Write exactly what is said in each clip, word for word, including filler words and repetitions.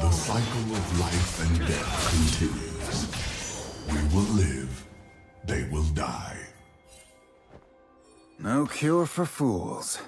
The cycle of life and death continues. We will live, they will die. No cure for fools.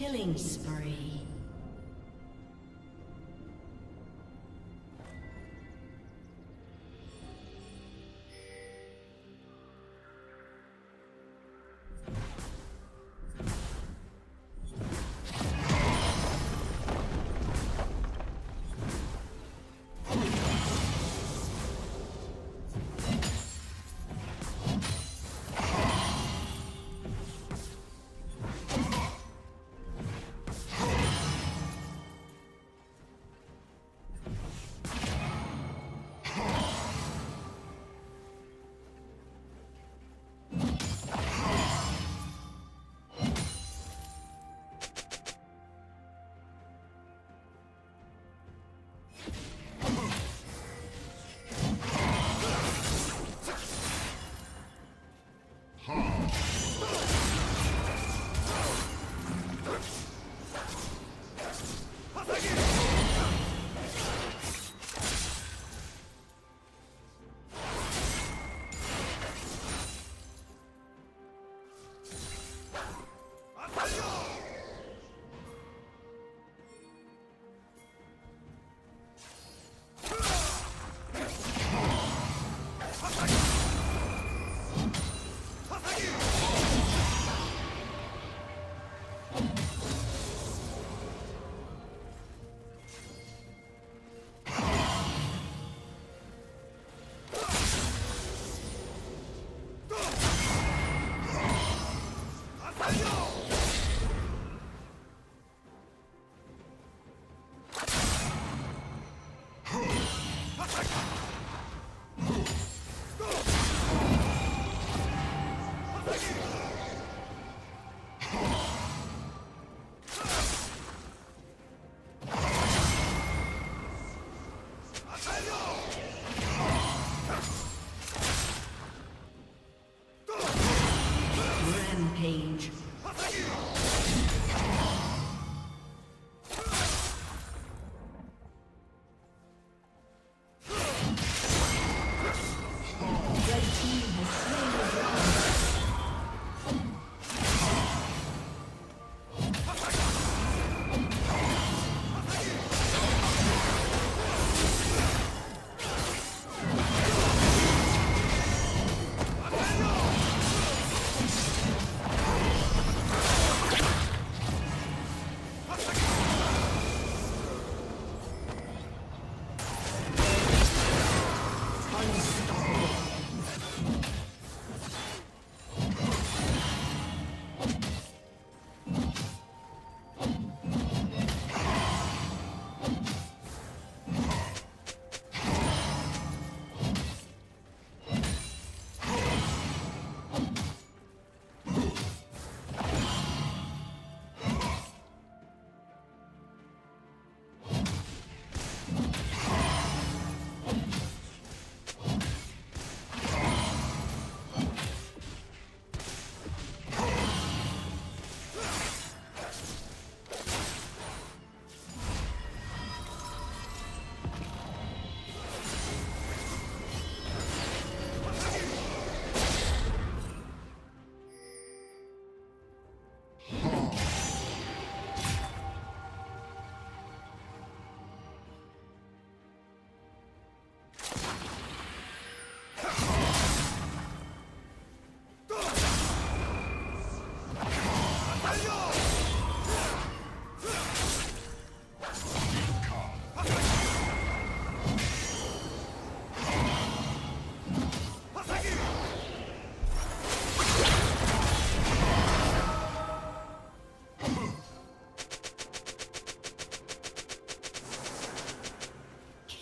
Killing spree.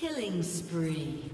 Killing spree.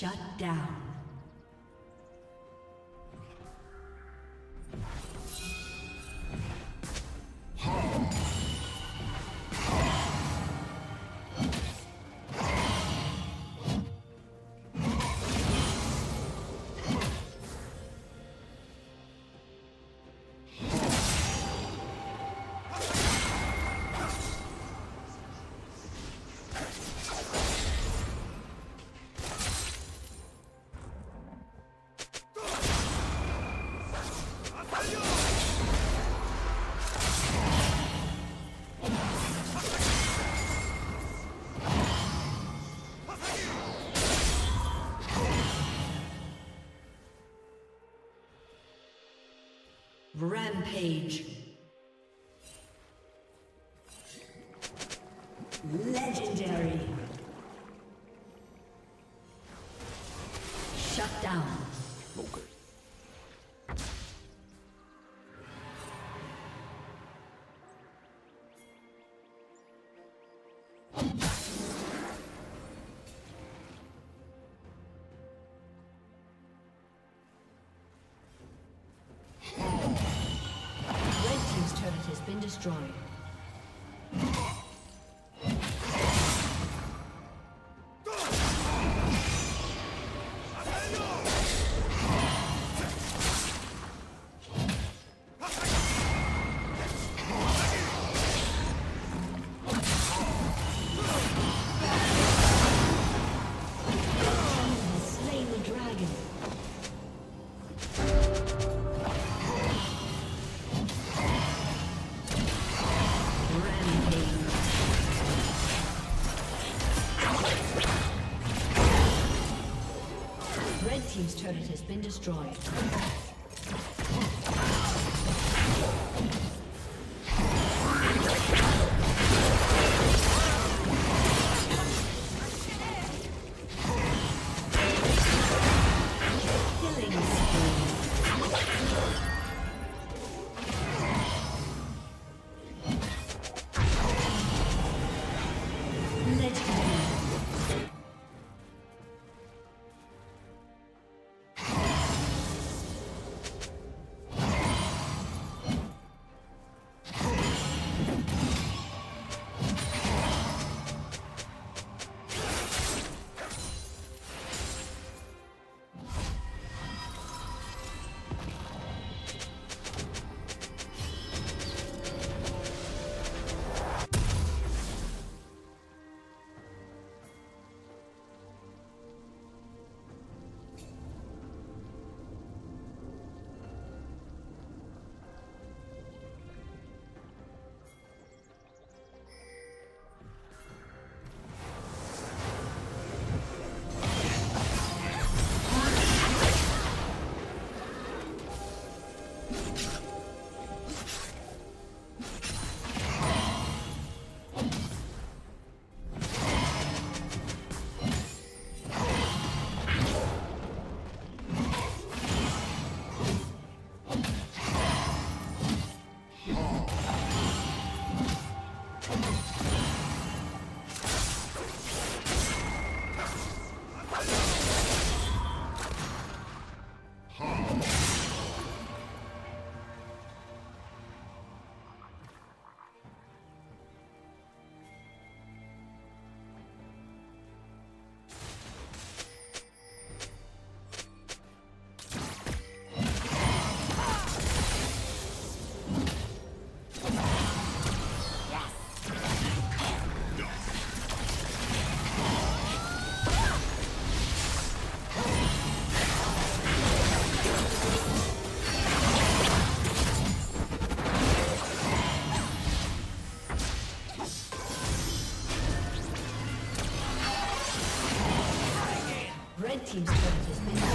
Shut down. Rampage. Legendary. Shut down. Okay. Destroyed. Team's turret has been destroyed. Team's turret has been destroyed.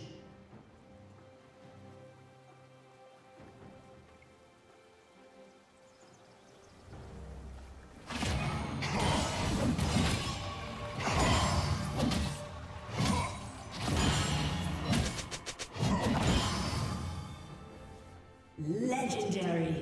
Legendary.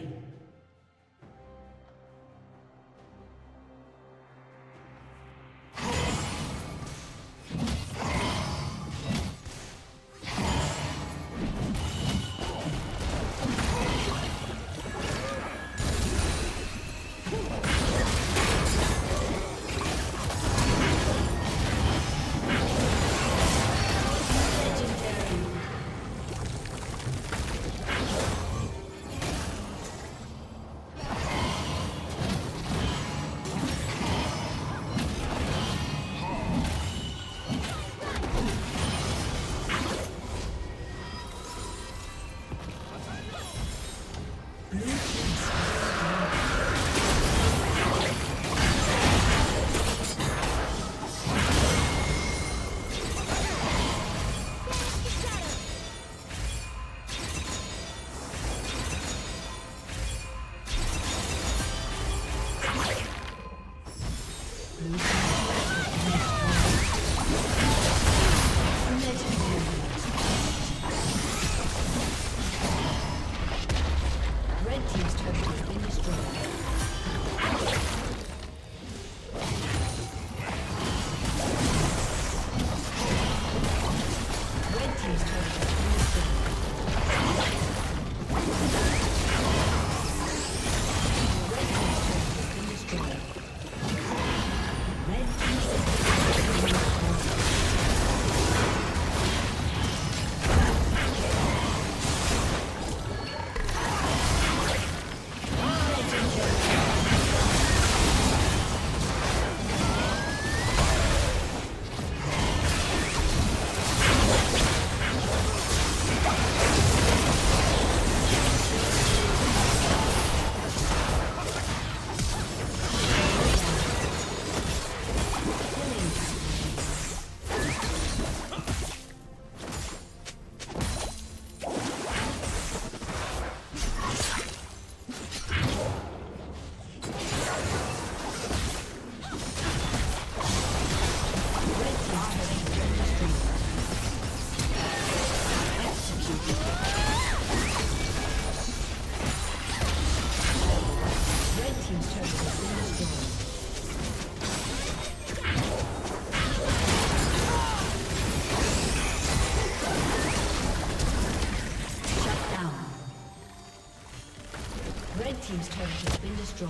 Team's turret has been destroyed.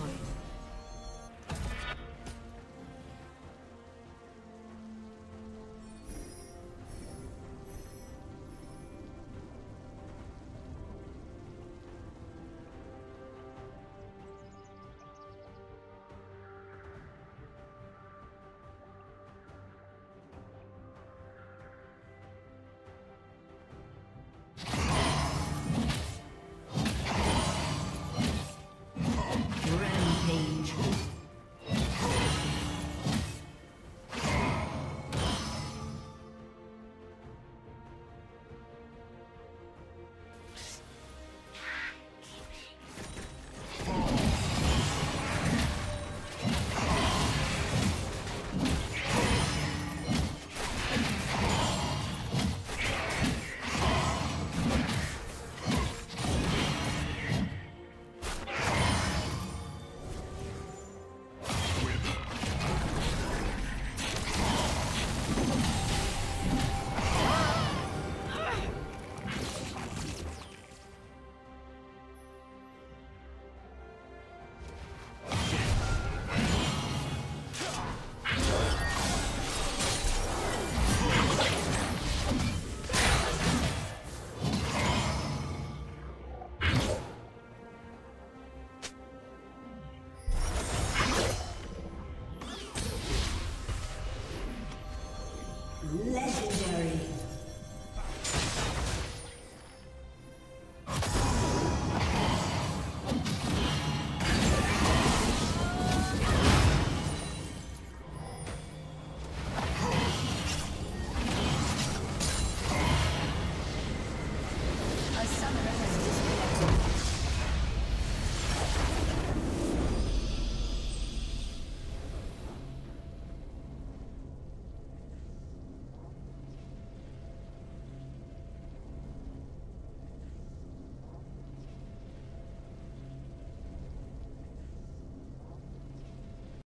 Legendary.